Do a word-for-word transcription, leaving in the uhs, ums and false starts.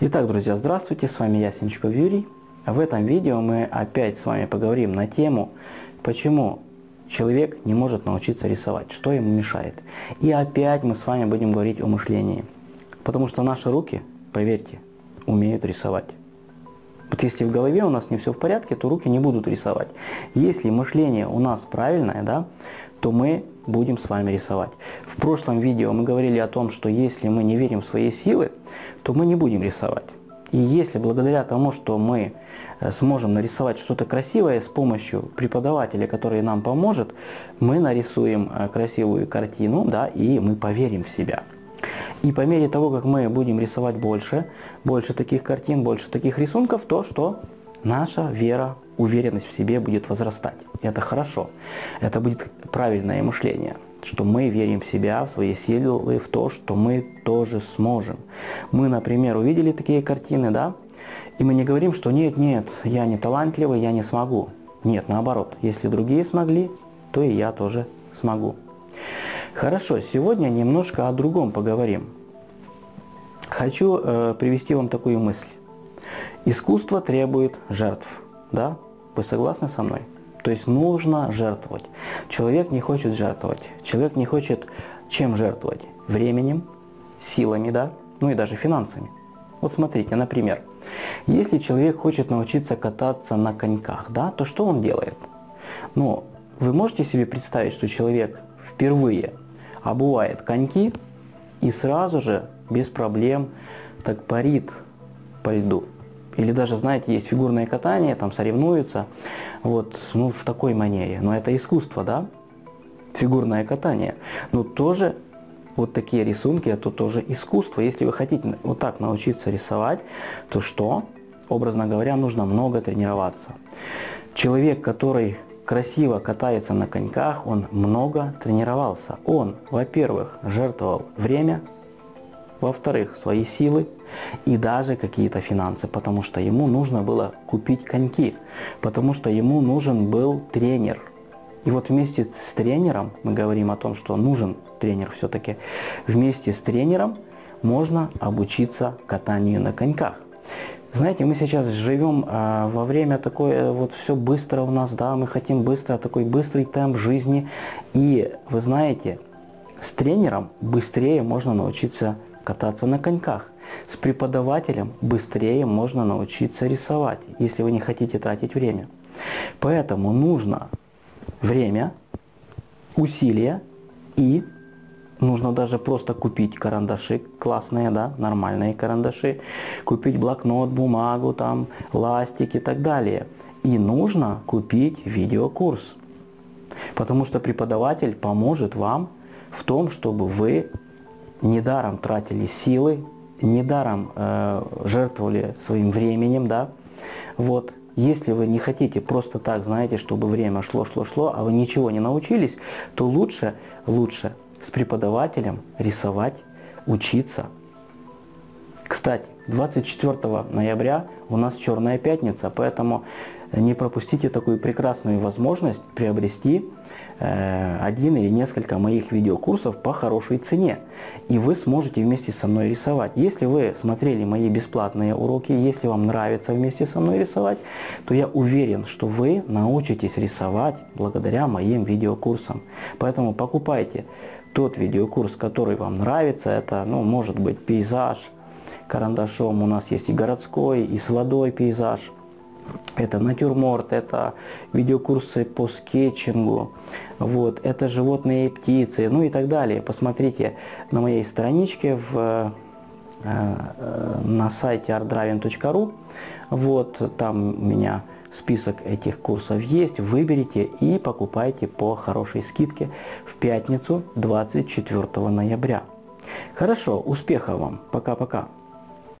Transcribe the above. Итак, друзья, здравствуйте, с вами я, Синичков Юрий. В этом видео мы опять с вами поговорим на тему, почему человек не может научиться рисовать, что ему мешает. И опять мы с вами будем говорить о мышлении. Потому что наши руки, поверьте, умеют рисовать. Вот если в голове у нас не все в порядке, то руки не будут рисовать. Если мышление у нас правильное, да, то мы будем с вами рисовать. В прошлом видео мы говорили о том, что если мы не верим в свои силы, то мы не будем рисовать. И если благодаря тому, что мы сможем нарисовать что-то красивое с помощью преподавателя, который нам поможет, мы нарисуем красивую картину, да, и мы поверим в себя. И по мере того, как мы будем рисовать больше, больше таких картин, больше таких рисунков, то что наша вера, уверенность в себе будет возрастать. Это хорошо. Это будет правильное мышление, что мы верим в себя, в свои силы, в то, что мы тоже сможем. Мы, например, увидели такие картины, да, и мы не говорим, что нет, нет, я не талантливый, я не смогу. Нет, наоборот, если другие смогли, то и я тоже смогу. Хорошо, сегодня немножко о другом поговорим. Хочу э, привести вам такую мысль. Искусство требует жертв, да? Вы согласны со мной? То есть нужно жертвовать. Человек не хочет жертвовать. Человек не хочет чем жертвовать? Временем, силами, да, ну и даже финансами. Вот смотрите, например, если человек хочет научиться кататься на коньках, да, то что он делает? Ну, вы можете себе представить, что человек впервые обувает коньки и сразу же без проблем так парит по льду? Или даже, знаете, есть фигурное катание, там соревнуются, вот, ну, в такой манере. Но это искусство, да? Фигурное катание. Но тоже вот такие рисунки, это тоже искусство. Если вы хотите вот так научиться рисовать, то что? Образно говоря, нужно много тренироваться. Человек, который красиво катается на коньках, он много тренировался. Он, во-первых, жертвовал время, во-вторых, свои силы и даже какие-то финансы, потому что ему нужно было купить коньки, потому что ему нужен был тренер. И вот вместе с тренером, мы говорим о том, что нужен тренер все-таки, вместе с тренером можно обучиться катанию на коньках. Знаете, мы сейчас живем э, во время такое, вот все быстро у нас, да, мы хотим быстро, такой быстрый темп жизни. И вы знаете, с тренером быстрее можно научиться кататься на коньках. С преподавателем быстрее можно научиться рисовать, если вы не хотите тратить время. Поэтому нужно время, усилия и нужно даже просто купить карандаши классные, да, нормальные карандаши, купить блокнот, бумагу, там, ластик и так далее. И нужно купить видеокурс, потому что преподаватель поможет вам в том, чтобы вы недаром тратили силы, недаром э, жертвовали своим временем, да, вот. Если вы не хотите просто так, знаете, чтобы время шло-шло-шло, а вы ничего не научились, то лучше, лучше с преподавателем рисовать, учиться. Кстати, двадцать четвёртого ноября у нас Черная пятница, поэтому не пропустите такую прекрасную возможность приобрести э, один или несколько моих видеокурсов по хорошей цене. И вы сможете вместе со мной рисовать. Если вы смотрели мои бесплатные уроки, если вам нравится вместе со мной рисовать, то я уверен, что вы научитесь рисовать благодаря моим видеокурсам. Поэтому покупайте тот видеокурс, который вам нравится. Это, ну, может быть, пейзаж карандашом. У нас есть и городской, и с водой пейзаж. Это натюрморт, это видеокурсы по скетчингу, вот, это животные и птицы, ну и так далее. Посмотрите на моей страничке в, на сайте арт дравинг точка ру, вот, там у меня список этих курсов есть. Выберите и покупайте по хорошей скидке в пятницу двадцать четвёртого ноября. Хорошо, успехов вам, пока-пока.